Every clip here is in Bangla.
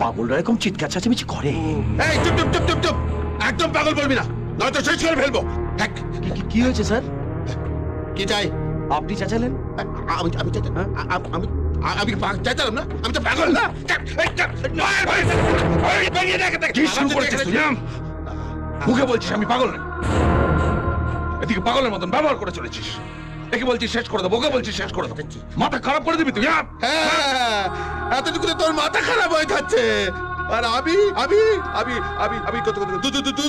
পাগল একে বলছি শেষ করে দাও, ওকে বলছি শেষ করে দাও, মাথা খারাপ করে দিবি তুই। হ্যাঁ, এতটুকু তোর মাথা খারাপ হয়ে যাচ্ছে। আর আমি আমি আমি আমি আমি কত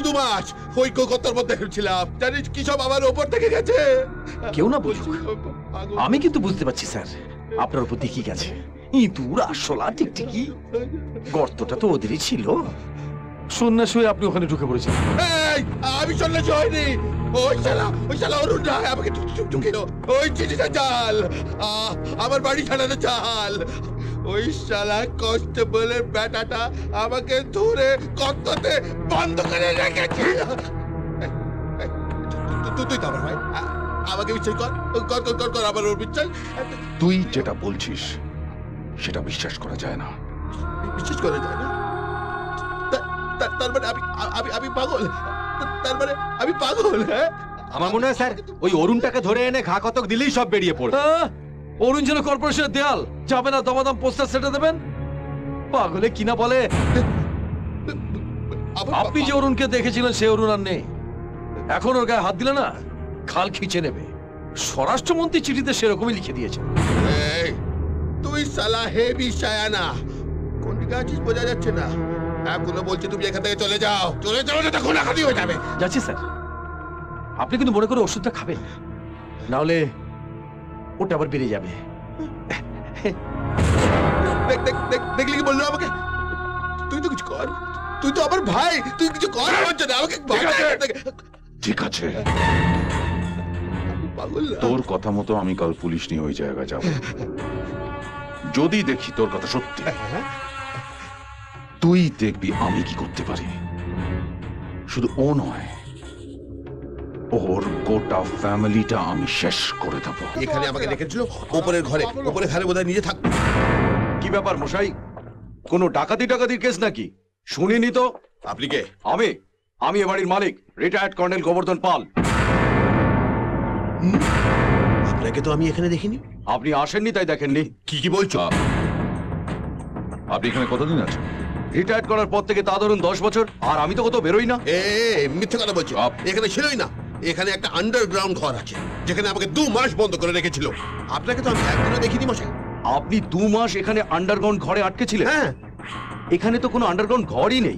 দু মাস ওই কলকাতার মধ্যে ছিলাম, জানিস কি সব আমার ওপর থেকে গেছে। কেউ না বুঝুক, আমি কিন্তু বুঝতে পারছি স্যার আপনার উপর দিয়ে কি গেছে। ইঁদুর, আরশোলা, টিকটিকি, গর্তটা তো ওদেরই ছিল। সন্ন্যাসী হয়ে আপনি ওখানে ঢুকে পড়েছেন। আমি সন্ন্যাসী হয়নি, আমার বাড়ি ছাড়ানো চাল। ওই শালা কনস্টেবলের ব্যাটাটা আমাকে ধরে গর্ততে বন্ধ করে রেখেছে। তুই তো আমার ভাই, আমাকে বিশ্বাস কর, আমার ওর বিশ্বাস। তুই যেটা বলছিস সেটা বিশ্বাস করা যায় না। বিশ্বাস করা যায় না? তারপরে আমি পাগল, তারপরে আমি পাগল। হ্যাঁ, আমার মনে হয় স্যার ওই অরুণটাকে ধরে এনে ঘা কতক দিলেই সব বেরিয়ে পড়ে। অরুণ যেন কর্পোরেশনের দেয়াল, যাবে না দমাদম পোস্টার সেটে দেবেন। পাগলে কিনা বলে। আপনি যে অরুণকে দেখেছিলেন সে অরুণ আর নেই। এখন ওর গায়ে হাত দিলে না খাল খিচে নেবে। স্বরাষ্ট্রমন্ত্রী চিঠিতে সেরকমই লিখে দিয়েছে। তুই সালা হে বিষয় না, কোন গাছিস বোঝা যাচ্ছে না। আপনি কিন্তু মনে করে ওষুধটা খাবেন, নাহলে ওটা আবার বেড়ে যাবে। দেখলি কি বললো আমাকে? তুই তো কিছু কর, তুই তো আমার ভাই, তুই কিছু কর আমাকে। ঠিক আছে, তোর কথা মতো আমি কাল পুলিশ নিয়ে ওই জায়গা যাব। যদি দেখি তোর কথা সত্যি, তুই দেখবি আমি কি করতে পারি। শুধু ও নয়, ওর গোটা ফ্যামিলিটা আমি শেষ করে দেব। এখানে আমাকে রেখেছিল ওপরের ঘরে, ওপরের ঘরে বোধহয় নিজে থাকতো। কি ব্যাপার মশাই, কোনো ডাকাতির কেস নাকি? শুনিনি তো। আপনি কে? আমি এ বাড়ির মালিক, রিটায়ার্ড কর্নেল গোবর্ধন পাল। আপনাকে তো আমি এখানে দেখিনি। আপনি আসেননি তাই দেখেননি। কি বলছো? আপনি এখানে কতদিন আছেন? রিটায়ার করার পর থেকে তা ধরুন 10 বছর। আর আমি তো কোথাও বেরোই না। মিথ্যে কথা বলছি, এখানে ছিলই না। এখানে একটা আন্ডারগ্রাউন্ড ঘর আছে, যেখানে আমাকে 2 মাস বন্ধ করে রেখেছিল। আপনাকে তো আমি একদিনও দেখিনি মশাই। আপনি 2 মাস এখানে আন্ডারগ্রাউন্ড ঘরে আটকে ছিলেন? হ্যাঁ, এখানে তো কোনো আন্ডারগ্রাউন্ড ঘরই নেই।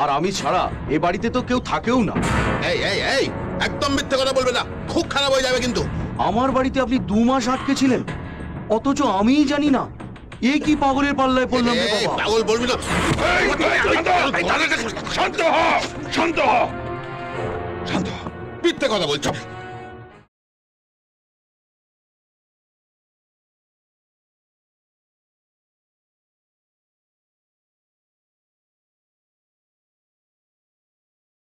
আর আমি ছাড়া এ বাড়িতে তো কেউ থাকেও না। এই এই এই একদম মিথ্যে কথা বলবে না, খুব খারাপ হয়ে যাবে কিন্তু। আমার বাড়িতে আপনি 2 মাস আটকে ছিলেন, অথচ আমিই জানি না। এই কি পাগলের পাল্লায় পড়লাম রে বাবা? পাগল বলবি না। শান্ত হ, মিথ্যে কথা বলছ।